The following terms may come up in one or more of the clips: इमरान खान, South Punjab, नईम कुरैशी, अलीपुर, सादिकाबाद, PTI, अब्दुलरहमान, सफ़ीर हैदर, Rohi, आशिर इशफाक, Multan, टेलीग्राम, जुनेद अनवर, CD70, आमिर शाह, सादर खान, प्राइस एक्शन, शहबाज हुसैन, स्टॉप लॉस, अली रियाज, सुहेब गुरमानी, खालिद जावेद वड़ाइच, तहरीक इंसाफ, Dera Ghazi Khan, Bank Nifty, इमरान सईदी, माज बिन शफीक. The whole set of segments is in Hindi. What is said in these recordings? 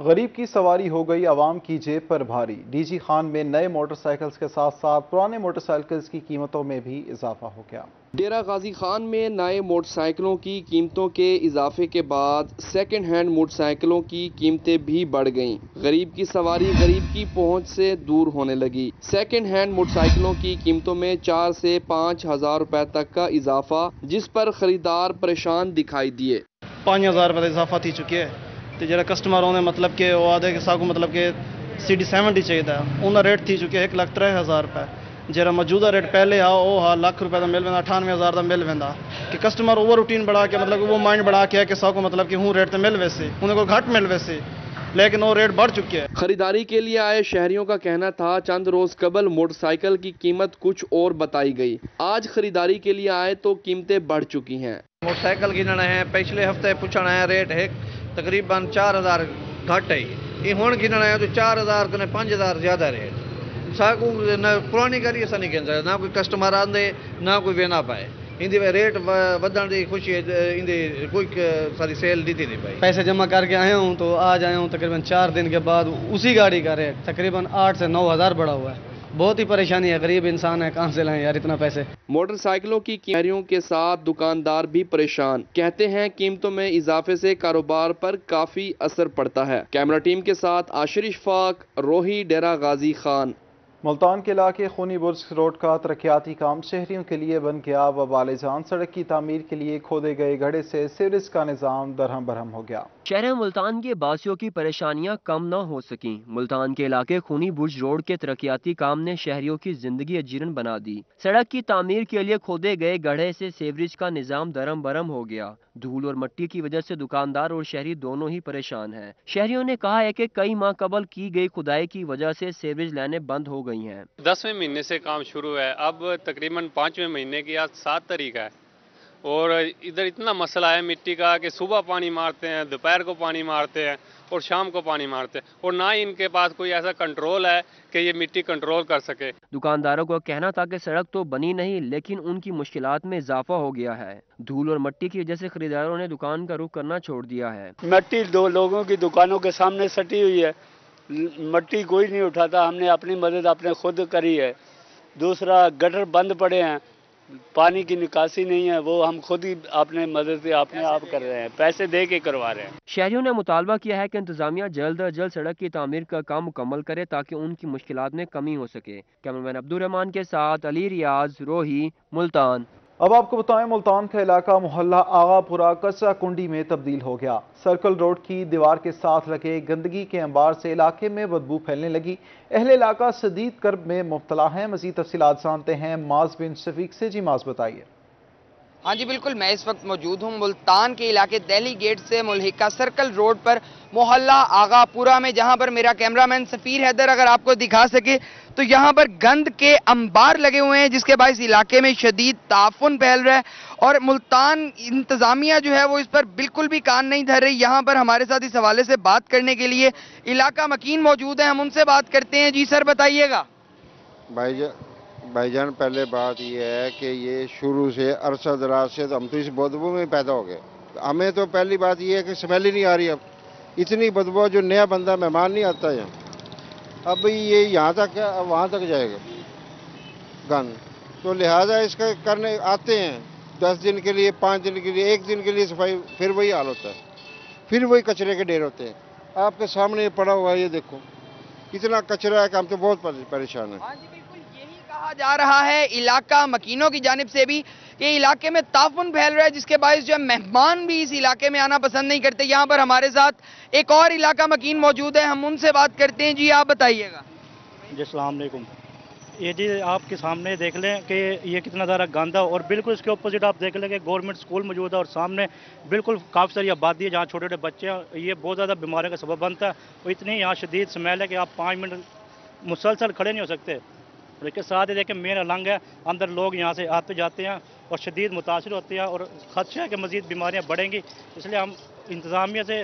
गरीब की सवारी हो गई आवाम की जेब पर भारी। डीजी खान में नए मोटरसाइकिल्स के साथ साथ पुराने मोटरसाइकिल्स की कीमतों में भी इजाफा हो गया। डेरा गाजी खान में नए मोटरसाइकिलों की कीमतों के इजाफे के बाद सेकंड हैंड मोटरसाइकिलों की कीमतें भी बढ़ गईं। गरीब की सवारी गरीब की पहुंच से दूर होने लगी। सेकंड हैंड मोटरसाइकिलों की कीमतों में 4 से 5 हज़ार रुपए तक का इजाफा, जिस पर खरीदार परेशान दिखाई दिए। 5 हज़ार रुपये इजाफा थी चुकी है तो जरा कस्टमरों ने मतलब के वो आधे के साकू मतलब के CD70 चाहिए था, उनका रेट थी चुके 1,03,000 रुपये। जरा मौजूदा रेट पहले हा वो हा लाख रुपये का मिल वेंदा, 98,000 का मिल वेंदा कि कस्टमर ओवर रूटीन बढ़ा के मतलब वो माइंड बढ़ा के कि साकू मतलब कि हूँ रेट तो मिल वैसे उनको घट मिल वैसे, लेकिन वो रेट बढ़ चुके हैं। खरीदारी के लिए आए शहरियों का कहना था चंद रोज कबल मोटरसाइकिल की कीमत कुछ और बताई गई, आज खरीदारी के लिए आए तो कीमतें बढ़ चुकी हैं। मोटरसाइकिल गिनना है पिछले हफ्ते पूछना है रेट है तकरीबन 4,000 घट है, ये हूँ गिनना है तो 4,000 तो 5,000 ज्यादा रेट साकू न पुरानी गाड़ी असा नहीं कहना, ना कोई कस्टमर आंदे ना कोई वेना पाए। इंदी रेट बढ़ने की खुशी इंदी कोई सारी सेल दी थी नहीं भाई। पैसे जमा करके आया हूँ तो आज आया हूँ तकरीबन 4 दिन के बाद, उसी गाड़ी का रेट तकरीबन 8 से 9 हज़ार बढ़ा हुआ है। बहुत ही परेशानी है, गरीब इंसान है कहाँ से लाएं यार इतना पैसे। मोटरसाइकिलों की कीमतों के साथ दुकानदार भी परेशान, कहते हैं कीमतों में इजाफे से कारोबार पर काफी असर पड़ता है। कैमरा टीम के साथ आशिर इशफाक, रोही, डेरा गाजी खान। मुल्तान के इलाके खूनी बुर्ज रोड का तरक्याती काम शहरियों के लिए बन गया वबाल जान। सड़क की तामीर के लिए खोदे गए गड्ढे से सीवरेज का निज़ाम दरहम बरहम हो गया। शहर मुल्तान के बासियों की परेशानियां कम न हो सकीं। मुल्तान के इलाके खूनी बुर्ज रोड के तरक्याती काम ने शहरियों की जिंदगी अजीरन बना दी। सड़क की तामीर के लिए खोदे गए गड्ढे से सीवरेज का निज़ाम दरहम बरहम हो गया। धूल और मिट्टी की वजह से दुकानदार और शहरी दोनों ही परेशान हैं। शहरियों ने कहा है कि कई माह कबल की गई खुदाई की वजह से सीवरेज लाइनें बंद हो गई हैं। 10वें महीने से काम शुरू है, अब तकरीबन 5वें महीने की आज 7 तारीख है और इधर इतना मसला है मिट्टी का कि सुबह पानी मारते हैं, दोपहर को पानी मारते हैं और शाम को पानी मारते हैं और ना ही इनके पास कोई ऐसा कंट्रोल है कि ये मिट्टी कंट्रोल कर सके। दुकानदारों का कहना था कि सड़क तो बनी नहीं लेकिन उनकी मुश्किलात में इजाफा हो गया है। धूल और मिट्टी की वजह से खरीदारों ने दुकान का रुख करना छोड़ दिया है। मिट्टी 2 लोगों की दुकानों के सामने सटी हुई है, मिट्टी कोई नहीं उठाता, हमने अपनी मदद अपने खुद करी है। दूसरा गटर बंद पड़े हैं, पानी की निकासी नहीं है, वो हम खुद ही अपने मदद से अपने आप कर रहे हैं, पैसे दे के करवा रहे हैं। शहरियों ने मुतालबा किया है कि इंतजामिया जल्द अज जल्द सड़क की तामीर का काम मुकम्मल करे ताकि उनकी मुश्किलात में कमी हो सके। कैमरामैन अब्दुलरहमान के साथ अली रियाज, रोही, मुल्तान। अब आपको बताएं मुल्तान का इलाका मोहल्ला आगापुरा कचरा कुंडी में तब्दील हो गया। सर्कल रोड की दीवार के साथ लगे गंदगी के अंबार से इलाके में बदबू फैलने लगी। अहले इलाका शदीद कर्ब में मुब्तला हैं। मजीद तफसीलात जानते हैं माज बिन शफीक से। जी माज बताइए। हाँ जी बिल्कुल, मैं इस वक्त मौजूद हूँ मुल्तान के इलाके दिल्ली गेट से मुल्हिका सर्कल रोड पर मोहल्ला आगापुरा में, जहाँ पर मेरा कैमरामैन सफ़ीर हैदर अगर आपको दिखा सके तो यहाँ पर गंद के अंबार लगे हुए हैं जिसके बाद इस इलाके में शदीद ताफुन फैल रहा है और मुल्तान इंतजामिया जो है वो इस पर बिल्कुल भी कान नहीं धर रही। यहाँ पर हमारे साथ इस हवाले से बात करने के लिए इलाका मकीन मौजूद है, हम उनसे बात करते हैं। जी सर बताइएगा। भाईजान पहले बात यह है कि ये शुरू से अरसा दराज से तो हम तो इस बदबू में पैदा हो गए, हमें तो पहली बात यह है कि स्मेल ही नहीं आ रही, अब इतनी बदबू जो नया बंदा मेहमान नहीं आता है अब ये यहाँ तक वहाँ तक जाएगा गंद, तो लिहाजा इसका करने आते हैं 10 दिन के लिए, 5 दिन के लिए, 1 दिन के लिए सफाई, फिर वही हाल होता है, फिर वही कचरे के ढेर होते हैं। आपके सामने पड़ा हुआ है, ये देखो इतना कचरा है कि हम तो बहुत परेशान हैं। हाँ जी बिल्कुल, यही कहा जा रहा है इलाका मकीनों की जानिब से भी कि इलाके में ताफुन फैल रहा है जिसके बायस जो मेहमान भी इस इलाके में आना पसंद नहीं करते। यहाँ पर हमारे साथ एक और इलाका मकीन मौजूद है, हम उनसे बात करते हैं। जी आप बताइएगा। जी अस्सलाम वालेकुम। ये जी आपके सामने देख लें कि ये कितना ज़्यादा गंदा और बिल्कुल इसके अपोजिट आप देख लें कि गवर्नमेंट स्कूल मौजूद है और सामने बिल्कुल काफ़ी सारी आबादी है जहाँ छोटे छोटे बच्चे हैं, ये बहुत ज़्यादा बीमारियों का सबब बनता है और इतनी यहाँ शदीद स्मेल है कि आप 5 मिनट मुसलसल खड़े नहीं हो सकते। और इसके साथ ही देखें मेन अलंग है, अंदर लोग यहाँ से आते जाते हैं और शदीद मुतासर होते हैं और खदशा है कि मज़ीद बीमारियाँ बढ़ेंगी, इसलिए हम इंतज़ामिया से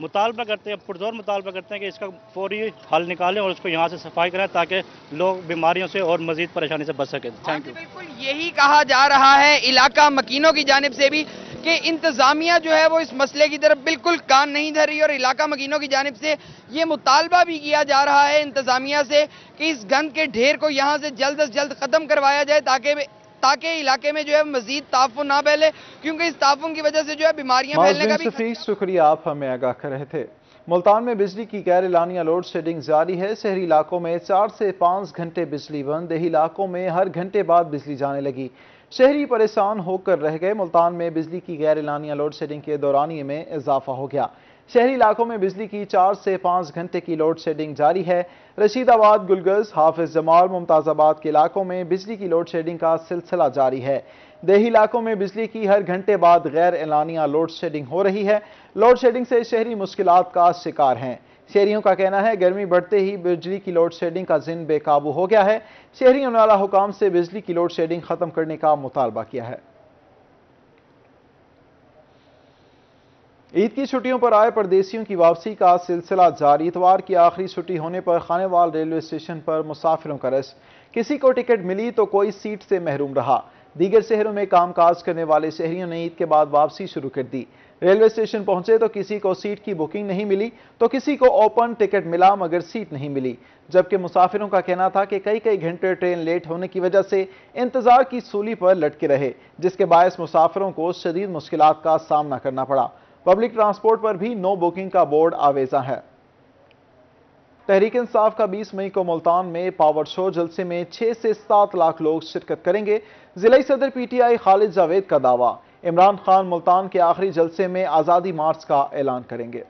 मुतालबा करते हैं, पुरजोर मुतालबा करते हैं कि इसका फौरी हल निकालें और उसको यहाँ से सफाई कराएं ताकि लोग बीमारियों से और मज़ीद परेशानी से बच सकें। Thank you. बिल्कुल यही कहा जा रहा है इलाका मकीनों की जानिब से भी कि इंतजामिया जो है वो इस मसले की तरफ बिल्कुल कान नहीं धर रही और इलाका मकीनों की जानिब से ये मुतालबा भी किया जा रहा है इंतजामिया से कि इस गंद के ढेर को यहाँ से जल्द से जल्द ख़त्म करवाया जाए ताकि इलाके में जो है मजीद ताफुन ना फैले, क्योंकि इस ताफुन की वजह से जो है बीमारियां फैलने का भी। शुक्रिया, आप हमें आगाह कर रहे थे। मुल्तान में बिजली की गैर एलानिया लोड शेडिंग जारी है। शहरी इलाकों में 4 से 5 घंटे बिजली बंद, देही इलाकों में हर घंटे बाद बिजली जाने लगी। शहरी परेशान होकर रह गए। मुल्तान में बिजली की गैर एलानिया लोड शेडिंग के दौरानिए में इजाफा हो गया। शहरी इलाकों में बिजली की 4 से 5 घंटे की लोड शेडिंग जारी है। रशीदाबाद, गुलगर्ज, हाफिज जमाल, मुमताजाबाद के इलाकों में बिजली की लोड शेडिंग का सिलसिला जारी है। देही इलाकों में बिजली की हर घंटे बाद गैर एलानिया लोड शेडिंग हो रही है। लोड शेडिंग से शहरी मुश्किलात का शिकार हैं। शहरियों का कहना है गर्मी बढ़ते ही बिजली की लोड शेडिंग का जिन बेकाबू हो गया है। शहरियों ने आला हुकाम से बिजली की लोड शेडिंग खत्म करने का मुतालबा किया है। ईद की छुट्टियों पर आए परदेसियों की वापसी का सिलसिला जारी। इतवार की आखिरी छुट्टी होने पर खानेवाल रेलवे स्टेशन पर मुसाफिरों का रश। किसी को टिकट मिली तो कोई सीट से महरूम रहा। दीगर शहरों में कामकाज करने वाले शहरियों ने ईद के बाद वापसी शुरू कर दी। रेलवे स्टेशन पहुंचे तो किसी को सीट की बुकिंग नहीं मिली, तो किसी को ओपन टिकट मिला मगर सीट नहीं मिली। जबकि मुसाफिरों का कहना था कि कई कई घंटे ट्रेन लेट होने की वजह से इंतजार की सूली पर लटके रहे, जिसके बायस मुसाफिरों को शदीद मुश्किलात का सामना करना पड़ा। पब्लिक ट्रांसपोर्ट पर भी नो बुकिंग का बोर्ड आवेजा है। तहरीक इंसाफ का 20 मई को मुल्तान में पावर शो जलसे में 6 से 7 लाख लोग शिरकत करेंगे। जिला सदर PTI खालिद जावेद का दावा, इमरान खान मुल्तान के आखिरी जलसे में आज़ादी मार्च का ऐलान करेंगे।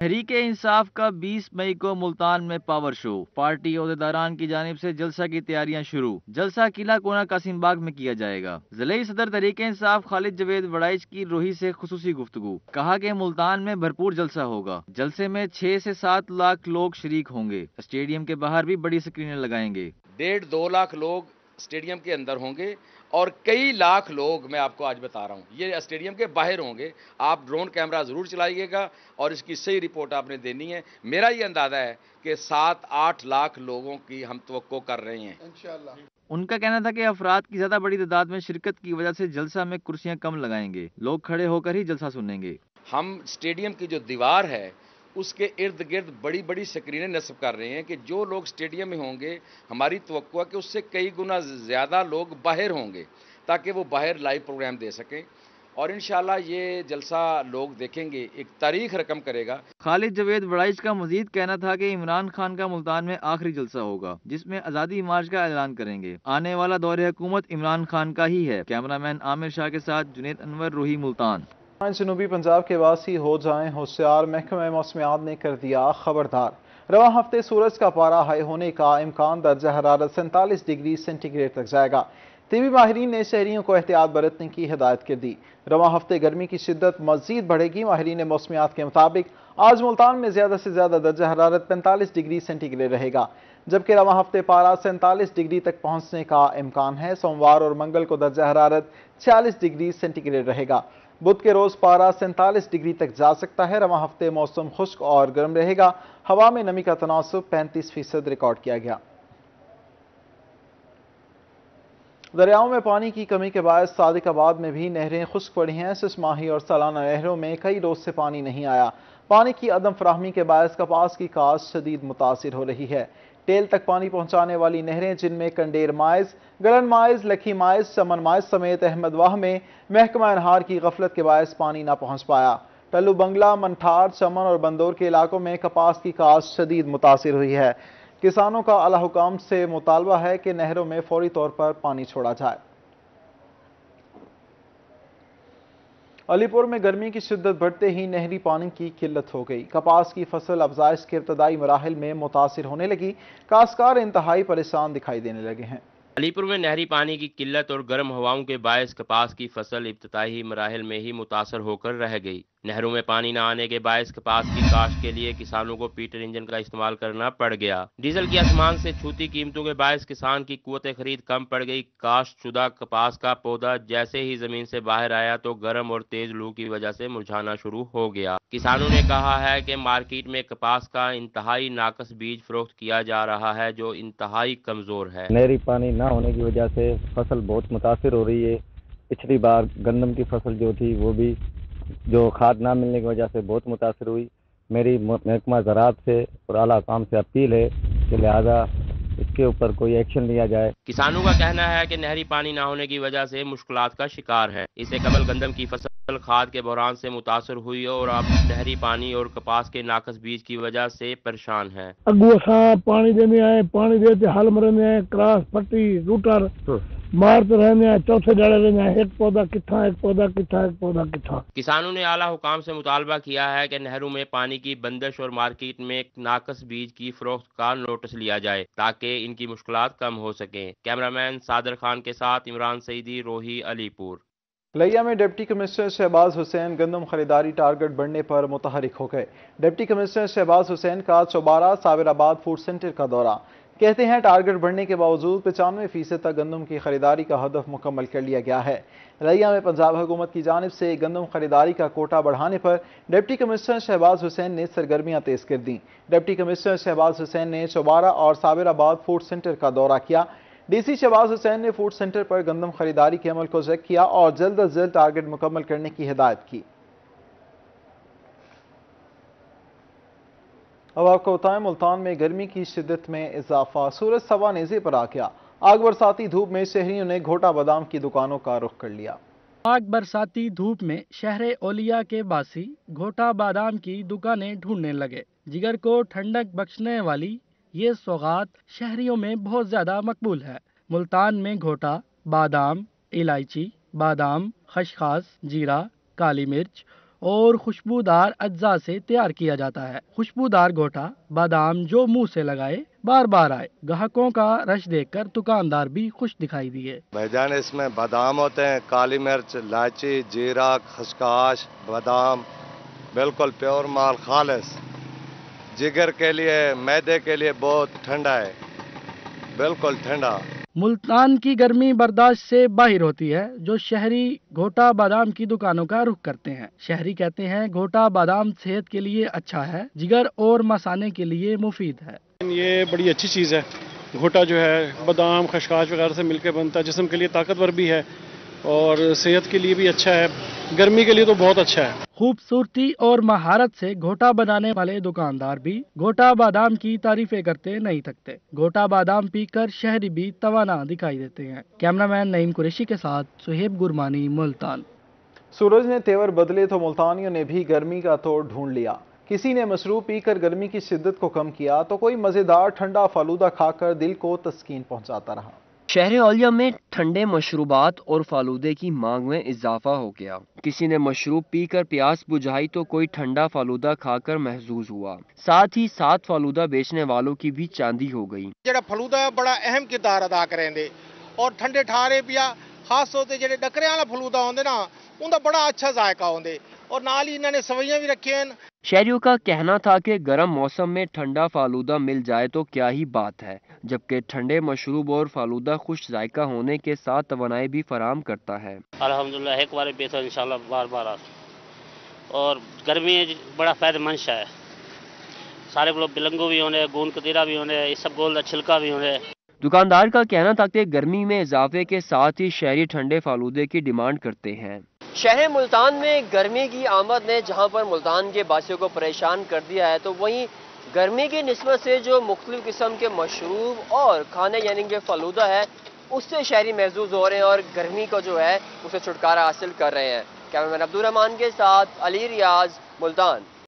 तहरीक इंसाफ का 20 मई को मुल्तान में पावर शो, पार्टी अहदेदारान की जानिब से जलसा की तैयारियां शुरू। जलसा किला कोना कासिमबाग में किया जाएगा। जिले सदर तहरीक इंसाफ खालिद जावेद वड़ाइच की रोही से खुसूसी गुफ्तगू। कहा कि मुल्तान में भरपूर जलसा होगा। जलसे में 6 से 7 लाख लोग शरीक होंगे। स्टेडियम के बाहर भी बड़ी स्क्रीनें लगाएंगे। 1.5-2 लाख लोग स्टेडियम के अंदर होंगे और कई लाख लोग, मैं आपको आज बता रहा हूँ, ये स्टेडियम के बाहर होंगे। आप ड्रोन कैमरा ज़रूर चलाइएगा और इसकी सही रिपोर्ट आपने देनी है। मेरा ये अंदाज़ा है कि 7-8 लाख लोगों की हम तवक्को कर रहे हैं इंशाल्लाह। उनका कहना था कि अफराद की ज़्यादा बड़ी तादाद में शिरकत की वजह से जलसा में कुर्सियाँ कम लगाएंगे। लोग खड़े होकर ही जलसा सुनेंगे। हम स्टेडियम की जो दीवार है उसके इर्द गिर्द बड़ी बड़ी स्क्रीनें नस्ब कर रहे हैं कि जो लोग स्टेडियम में होंगे हमारी तवक्को है कि उससे कई गुना ज़्यादा लोग बाहर होंगे, ताकि वो बाहर लाइव प्रोग्राम दे सकें और इंशाल्लाह ये जलसा लोग देखेंगे, एक तारीख रकम करेगा। खालिद जावेद वड़ाइच का मजीद कहना था कि इमरान खान का मुल्तान में आखिरी जलसा होगा जिसमें आज़ादी मार्च का ऐलान करेंगे। आने वाला दौर हुकूमत इमरान खान का ही है। कैमरामैन आमिर शाह के साथ जुनेद अनवर, रोही, मुल्तान। जनूबी पंजाब के वासी हो जाएं होशियार, महकमा मौसमियात ने कर दिया खबरदार। रवा हफ्ते सूरज का पारा हाई होने का इम्कान, दर्जा हरारत 47 डिग्री सेंटीग्रेड तक जाएगा। तबी माहरीन ने शहरियों को एहतियात बरतने की हिदायत कर दी। रवा हफ्ते गर्मी की शिद्दत मजीद बढ़ेगी। माहरीन मौसमियात के मुताबिक आज मुल्तान में ज्यादा से ज्यादा दर्जा हरारत 45 डिग्री सेंटीग्रेड रहेगा, जबकि रवा हफ्ते पारा 47 डिग्री तक पहुँचने का इम्कान है। सोमवार और मंगल को दर्जा हरारत 46 डिग्री सेंटीग्रेड रहेगा। बुध के रोज पारा 47 डिग्री तक जा सकता है। रवां हफ्ते मौसम खुश्क और गर्म रहेगा। हवा में नमी का तनासुब 35% रिकॉर्ड किया गया। दरियाओं में पानी की कमी के बायस सादिकाबाद में भी नहरें खुश्क पड़ी हैं। सिसमाही और सालाना नहरों में कई रोज से पानी नहीं आया। पानी की अदम फराहमी के बायस कपास की काश्त शदीद मुतासिर हो रही है। टेल तक पानी पहुंचाने वाली नहरें जिनमें कंडेर माइज, गलन माइज, लखी माइज, चमन माइज समेत अहमदवाह में महकमा अनहार की गफलत के बायस पानी ना पहुंच पाया। टल्लू बंगला, मनठार, चमन और बंदौर के इलाकों में कपास की काश्त शदीद मुतासिर हुई है। किसानों का आला हुकाम से मुतालबा है कि नहरों में फौरी तौर पर पानी छोड़ा जाए। अलीपुर में गर्मी की शिद्दत बढ़ते ही नहरी पानी की किल्लत हो गई। कपास की फसल अफजाइश के इब्तदाई मराहल में मुतासिर होने लगी। काश्तकार इंतहाई परेशान दिखाई देने लगे हैं। अलीपुर में नहरी पानी की किल्लत और गर्म हवाओं के बायस कपास की फसल इब्तदाई मराहल में ही मुतासर होकर रह गई। नहरों में पानी न आने के बायस कपास की काश्त के लिए किसानों को पीटर इंजन का इस्तेमाल करना पड़ गया। डीजल की आसमान से छूती कीमतों के बायस किसान की क़ुव्वत खरीद कम पड़ गई। काश्त शुदा कपास का पौधा जैसे ही जमीन से बाहर आया तो गर्म और तेज लू की वजह से मुरझाना शुरू हो गया। किसानों ने कहा है कि मार्केट में कपास का इंतहाई नाकस बीज फरोख्त किया जा रहा है जो इंतहाई कमजोर है। नहरी पानी न होने की वजह से फसल बहुत मुतासर हो रही है। पिछली बार गंदम की फसल जो थी वो भी जो खाद ना मिलने की वजह से बहुत मुतासर हुई। मेरी महकमा ज़राअत से और आला काम से अपील है कि लिहाजा इसके ऊपर कोई एक्शन लिया जाए। किसानों का कहना है कि नहरी पानी ना होने की वजह से मुश्किलात का शिकार है। इससे कबल गंदम की फसल खाद के बहरान से मुतासर हुई और अब नहरी पानी और कपास के नाकस बीज की वजह से परेशान है। अगुआ साहब पानी देने आए, पानी देते हल मरने आए, क्रास पट्टी रूटर मारते रहने आए, चौथे डाले रहने आए, एक पौधा किथा एक पौधा किथा एक पौधा किथा। किसानों ने आला हुकाम से मुतालबा किया है कि नहरों में पानी की बंदिश और मार्केट में नाकस बीज की फरोख्त का नोटिस लिया जाए ताकि इनकी मुश्किलात कम हो सके। कैमरामैन सादर खान के साथ इमरान सईदी, रोही, अलीपुर। लैया में डिप्टी कमिश्नर शहबाज हुसैन गंदम खरीदारी टारगेट बढ़ने पर मुतहरिक हो गए। डिप्टी कमिश्नर शहबाज हुसैन का चौबारा साविराबाद फूड सेंटर का दौरा। कहते हैं टारगेट बढ़ने के बावजूद 95% तक गंदम की खरीदारी का हदफ मुकम्मल कर लिया गया है। लैया में पंजाब हुकूमत की जानिब से गंदम खरीदारी का कोटा बढ़ाने पर डिप्टी कमिश्नर शहबाज हुसैन ने सरगर्मियां तेज कर दी। डिप्टी कमिश्नर शहबाज हुसैन ने चौबारा और साविराबाद फूड सेंटर का दौरा किया। डीसी शहबाज हुसैन ने फूड सेंटर पर गंदम खरीदारी के अमल को चेक किया और जल्द अज जल्द टारगेट मुकम्मल करने की हिदायत की। अब आपको बताएं, मुल्तान में गर्मी की शिद्दत में इजाफा, सूरज सवा नेजे पर आ गया। आग बरसाती धूप में शहरियों ने घोटा बादाम की दुकानों का रुख कर लिया। आग बरसाती धूप में शहरे ओलिया के बासी घोटा बादाम की दुकानें ढूंढने लगे। जिगर को ठंडक बख्शने वाली ये सौगात शहरियों में बहुत ज़्यादा मकबूल है। मुल्तान में घोटा बादाम, इलायची, बादाम, खसखास, जीरा, काली मिर्च और खुशबूदार अज्जा से तैयार किया जाता है। खुशबूदार घोटा बादाम जो मुंह से लगाए बार बार आए। ग्राहकों का रश देखकर दुकानदार भी खुश दिखाई दिए। भाईजान इसमें बादाम होते हैं, काली मिर्च, इलायची, जीरा, खसखास, बादाम, बिल्कुल प्योर माल, खालिस, जिगर के लिए, मैदे के लिए बहुत ठंडा है, बिल्कुल ठंडा। मुल्तान की गर्मी बर्दाश्त से बाहर होती है जो शहरी घोटा बादाम की दुकानों का रुख करते हैं। शहरी कहते हैं घोटा बादाम सेहत के लिए अच्छा है, जिगर और मसाने के लिए मुफीद है। ये बड़ी अच्छी चीज़ है। घोटा जो है बादाम, खसखास वगैरह से मिलकर बनता है, जिस्म के लिए ताकतवर भी है और सेहत के लिए भी अच्छा है, गर्मी के लिए तो बहुत अच्छा है। खूबसूरती और महारत से घोटा बनाने वाले दुकानदार भी घोटा बादाम की तारीफें करते नहीं थकते। घोटा बादाम पीकर शहरी भी तवाना दिखाई देते हैं। कैमरामैन नईम कुरैशी के साथ सुहेब गुरमानी, मुल्तान। सूरज ने तेवर बदले तो मुल्तानियों ने भी गर्मी का तोड़ ढूंढ लिया। किसी ने मशरूब पीकर गर्मी की शिद्दत को कम किया तो कोई मजेदार ठंडा फालूदा खाकर दिल को तस्कीन पहुँचाता रहा। शहर औलिया में ठंडे मशरूबात और फालूदे की मांग में इजाफा हो गया। किसी ने मशरूब पीकर प्यास बुझाई तो कोई ठंडा फालूदा खाकर महसूस हुआ। साथ ही साथ फालूदा बेचने वालों की भी चांदी हो गई। जेड़ा फालूदा बड़ा अहम किरदार अदा करेंदे और ठंडे ठारे पिया खास तौर पर जेड़े डकरे वाला फालूदा होंदे ना, उनका बड़ा अच्छा जायका होंदे और नाल ही इन्होंने सवैयां भी रखी हैं। शहरियों का कहना था कि गर्म मौसम में ठंडा फालूदा मिल जाए तो क्या ही बात है, जबकि ठंडे मशरूब और फालूदा खुश जायका होने के साथ तवानाई भी फराम करता है। अल्हम्दुलिल्लाह एक बार बेहतर इंशाल्लाह बार बार आ और गर्मी बड़ा फायदेमंद है। सारे लोग बिलंगो भी होने, गोंद कतीरा भी होने, इस सब गोल छिलका भी होने। दुकानदार का कहना था कि गर्मी में इजाफे के साथ ही शहरी ठंडे फालूदे की डिमांड करते हैं। शहर मुल्तान में गर्मी की आमद ने जहां पर मुल्तान के बासियों को परेशान कर दिया है, तो वहीं गर्मी की निस्बत से जो मुख्तलिफ किस्म के मशरूब और खाने यानी कि फालूदा है उससे शहरी महसूस हो रहे हैं और गर्मी को जो है उसे छुटकारा हासिल कर रहे हैं। कैमरामैन अब्दुलरहमान के साथ अली रियाज, मुल्तान।